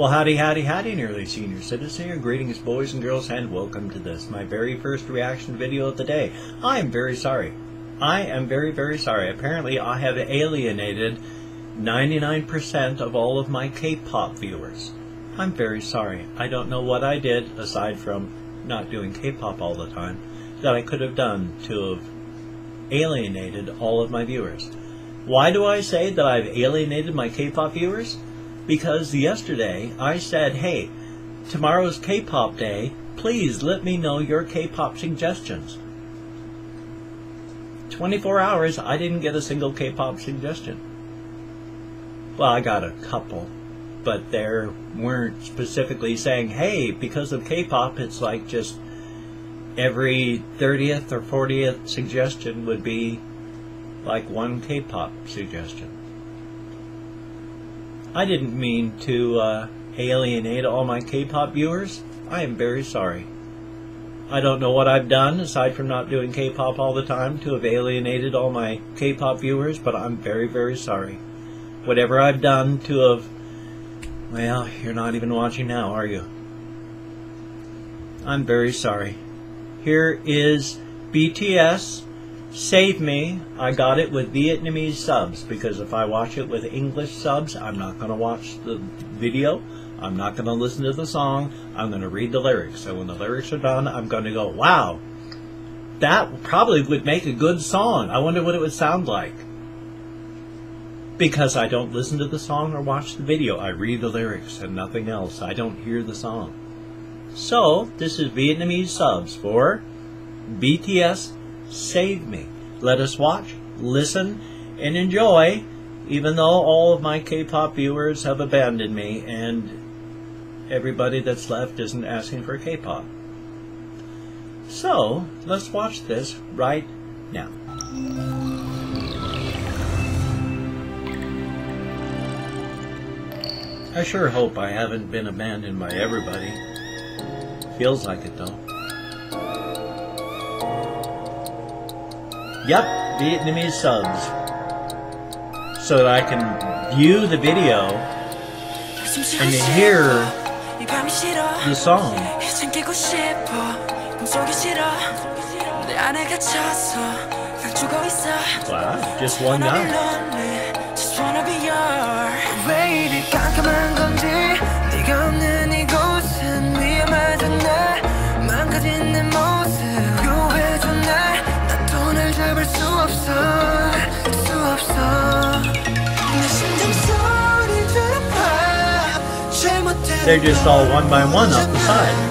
Well, howdy, howdy, howdy, nearly senior citizen here. Greetings, boys and girls, and welcome to this, my very first reaction video of the day. I am very sorry. I am very, very sorry. Apparently, I have alienated 99% of all of my K-pop viewers. I'm very sorry. I don't know what I did, aside from not doing K-pop all the time, that I could have done to have alienated all of my viewers. Why do I say that I've alienated my K-pop viewers? Because yesterday I said, hey, tomorrow's K-pop day, please let me know your K-pop suggestions. 24 hours, I didn't get a single K-pop suggestion. Well, I got a couple, but they weren't specifically saying, hey, because of K-pop, it's like just every 30th or 40th suggestion would be like one K-pop suggestion. I didn't mean to alienate all my K-pop viewers. I am very sorry. I don't know what I've done, aside from not doing K-pop all the time, to have alienated all my K-pop viewers, but I'm very, very sorry. Whatever I've done to have... Well, you're not even watching now, are you? I'm very sorry. Here is BTS, Save Me. I got it with Vietnamese subs, because if I watch it with English subs, I'm not going to watch the video, I'm not going to listen to the song, I'm going to read the lyrics. So when the lyrics are done, I'm going to go, wow, that probably would make a good song. I wonder what it would sound like. Because I don't listen to the song or watch the video. I read the lyrics and nothing else. I don't hear the song. So, this is Vietnamese subs for BTS Save Me. Let us watch, listen, and enjoy, even though all of my K-pop viewers have abandoned me and everybody that's left isn't asking for K-pop. So, let's watch this right now. I sure hope I haven't been abandoned by everybody. Feels like it though. Yep, Vietnamese subs. So that I can view the video and hear the song. Wow, just one guy. They're just all one by one up the side.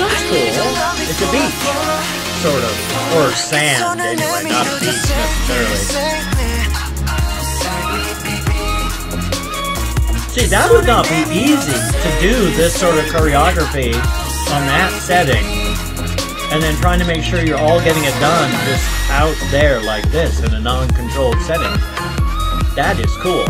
That's cool. It's a beat. Sort of, or sand anyway, not a beach necessarily. See, that would not be easy to do this sort of choreography on that setting, and then trying to make sure you're all getting it done just out there like this in a non-controlled setting. That is cool.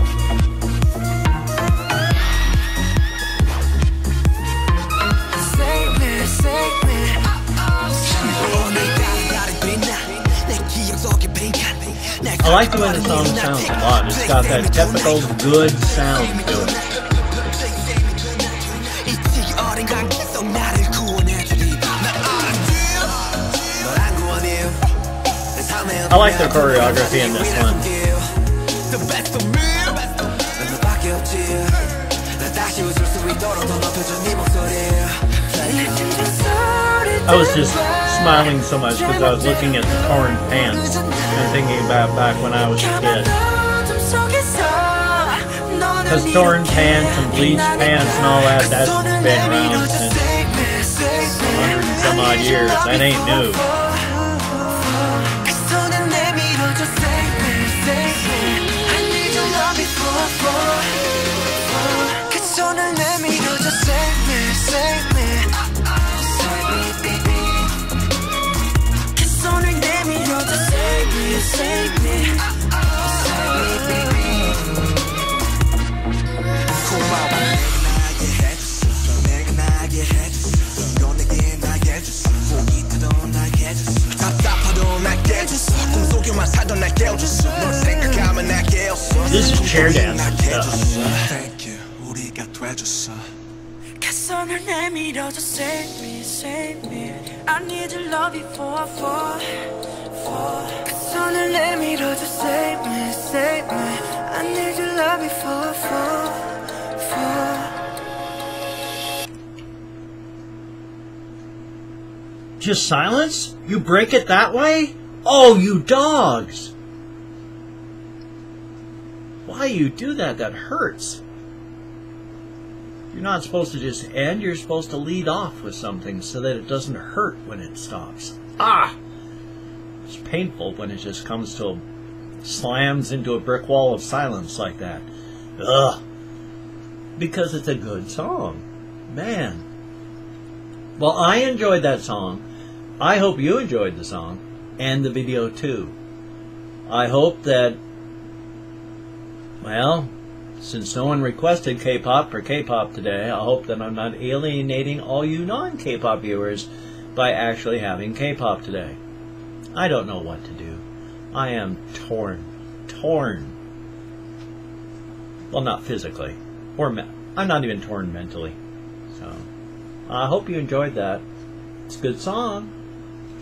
I like the way the song sounds a lot. It's got that typical good sound to it. I like the choreography in this one. I was just smiling so much because I was looking at the torn pants. I'm thinking about back when I was a kid. Because torn pants and bleached pants and all that, that's been around since 100 and some odd years. That ain't new. chair dance and stuff. Save me, save me. I need your love before I fall, fall. Save me, save me. I need your love before I fall, fall. Just silence? You break it that way? Oh, you dogs! Why you do that? That hurts. You're not supposed to just end, you're supposed to lead off with something so that it doesn't hurt when it stops. Ah! It's painful when it just comes to slams into a brick wall of silence like that. Ugh! Because it's a good song. Man. Well, I enjoyed that song. I hope you enjoyed the song and the video too. I hope that, well, since no one requested K-pop for K-pop today, I hope that I'm not alienating all you non-K-pop viewers by actually having K-pop today. I don't know what to do. I am torn. Torn. Well, not physically. Or I'm not even torn mentally. So, I hope you enjoyed that. It's a good song.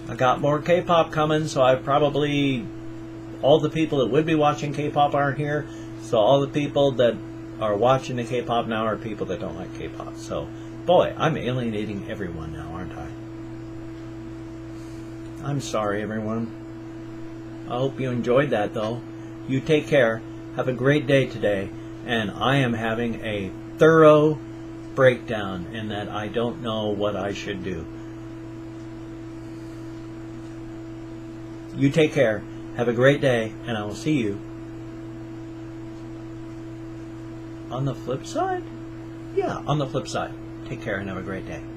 I got more K-pop coming, so I probably... all the people that would be watching K-pop aren't here. So all the people that are watching the K-pop now are people that don't like K-pop. So, boy, I'm alienating everyone now, aren't I? I'm sorry, everyone. I hope you enjoyed that, though. You take care. Have a great day today. And I am having a thorough breakdown in that I don't know what I should do. You take care. Have a great day, and I will see you on the flip side? Yeah, on the flip side. Take care and have a great day.